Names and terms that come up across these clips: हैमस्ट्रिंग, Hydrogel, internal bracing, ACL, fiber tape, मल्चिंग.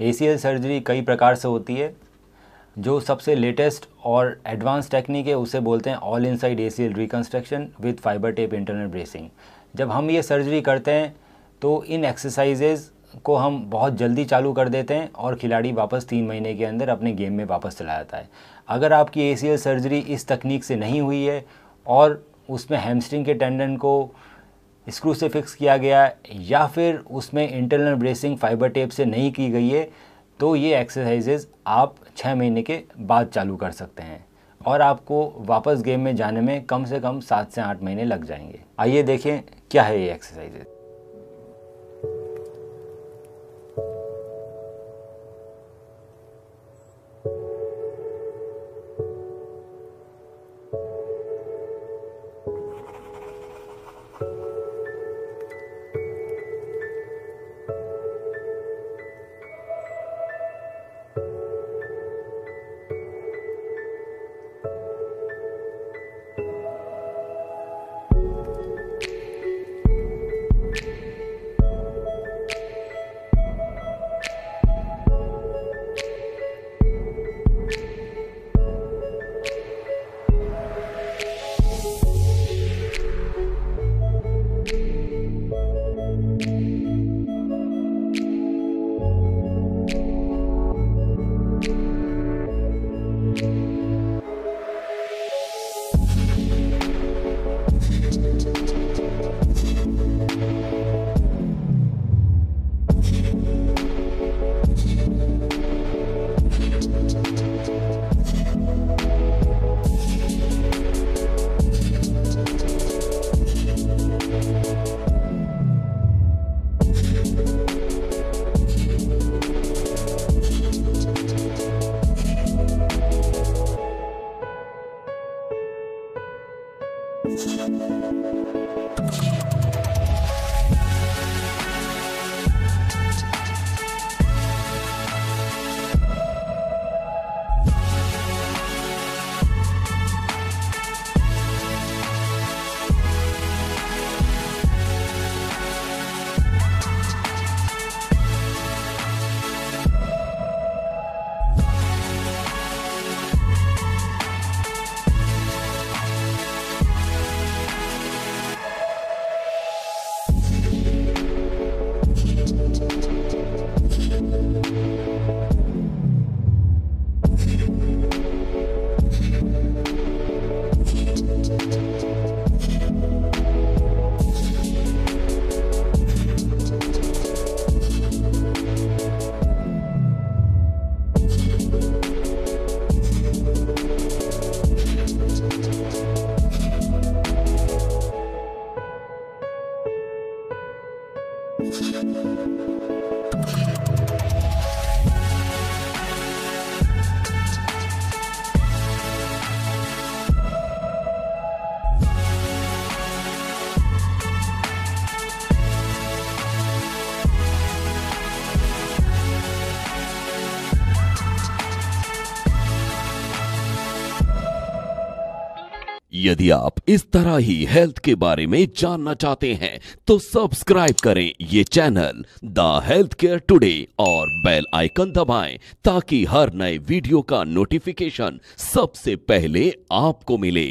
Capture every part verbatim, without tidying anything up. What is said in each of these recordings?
A C L surgery कई प्रकार से होती है। जो सबसे लेटेस्ट और एडवांस टेक्निक है उसे बोलते हैं all inside A C L reconstruction with fibre tape internal bracing. जब हम ये सर्जरी करते हैं तो इन एक्सरसाइजेज़ को हम बहुत जल्दी चालू कर देते हैं और खिलाड़ी वापस तीन महीने के अंदर अपने गेम में वापस चला जाता है। अगर आपकी A C L सर्जरी इस तकनीक से नहीं हुई है और उसमें हैमस्ट्रिंग के टेंडन को स्क्रू से फिक्स किया गया या फिर उसमें इंटरनल ब्रेसिंग फाइबर टेप से नहीं की गई है तो ये एक्सरसाइजेज़ आप छः महीने के बाद चालू कर सकते हैं और आपको वापस गेम में जाने में कम से कम सात से आठ महीने लग जाएंगे। आइए देखें क्या है ये एक्सरसाइजेज। यदि आप इस तरह ही हेल्थ के बारे में जानना चाहते हैं तो सब्सक्राइब करें ये channel the health care today और बेल आइकन दबाएं ताकि हर नए वीडियो का नोटिफिकेशन सबसे पहले आपको मिले।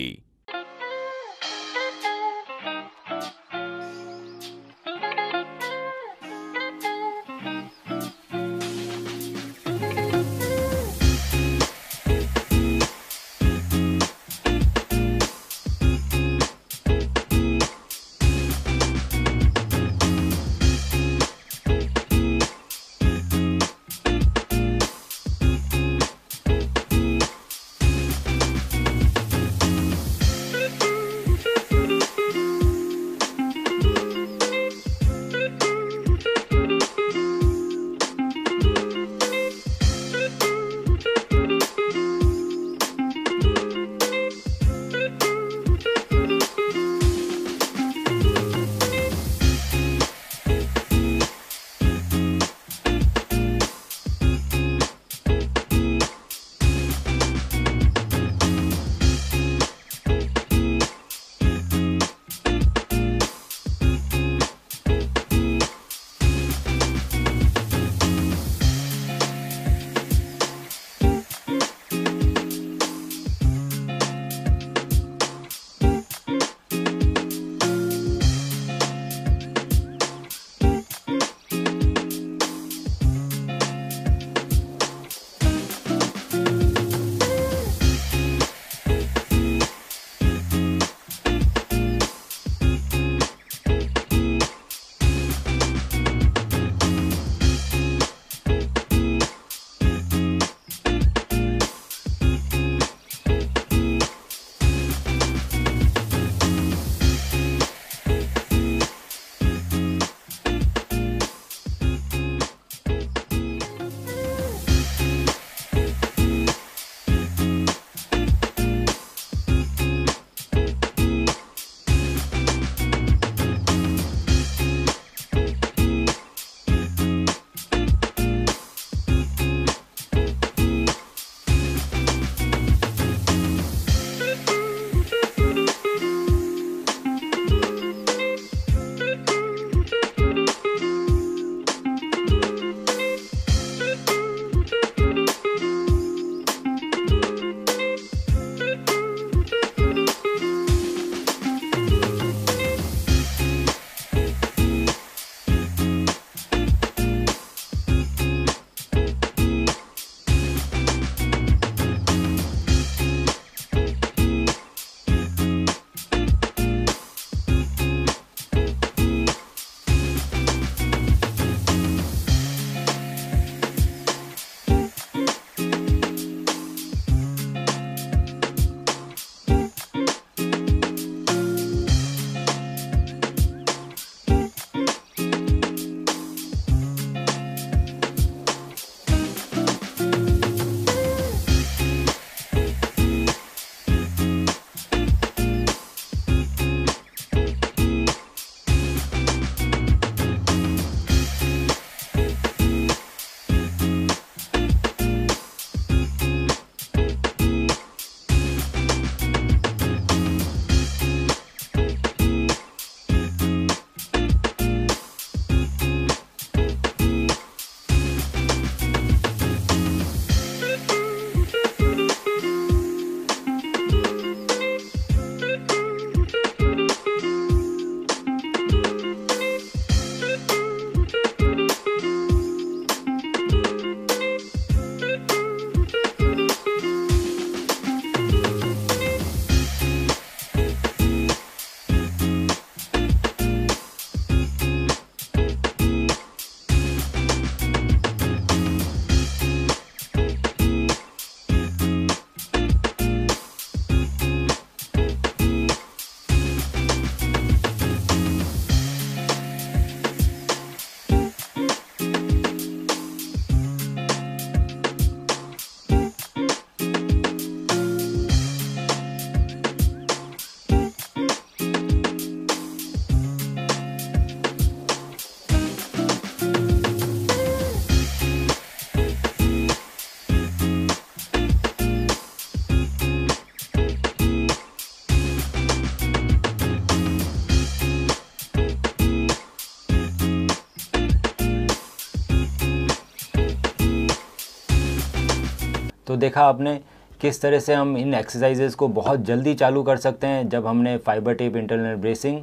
देखा आपने किस तरह से हम इन एक्सरसाइजेज़ को बहुत जल्दी चालू कर सकते हैं जब हमने फाइबर टेप, इंटरनल ब्रेसिंग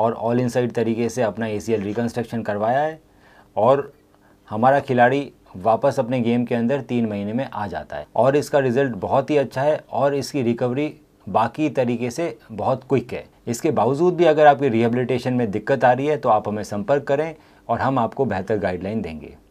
और ऑल इनसाइड तरीके से अपना एसीएल रिकन्स्ट्रक्शन करवाया है और हमारा खिलाड़ी वापस अपने गेम के अंदर तीन महीने में आ जाता है और इसका रिज़ल्ट बहुत ही अच्छा है और इसकी रिकवरी बाकी तरीके से बहुत क्विक है। इसके बावजूद भी अगर आपकी रिहेबिलिटेशन में दिक्कत आ रही है तो आप हमें संपर्क करें और हम आपको बेहतर गाइडलाइन देंगे।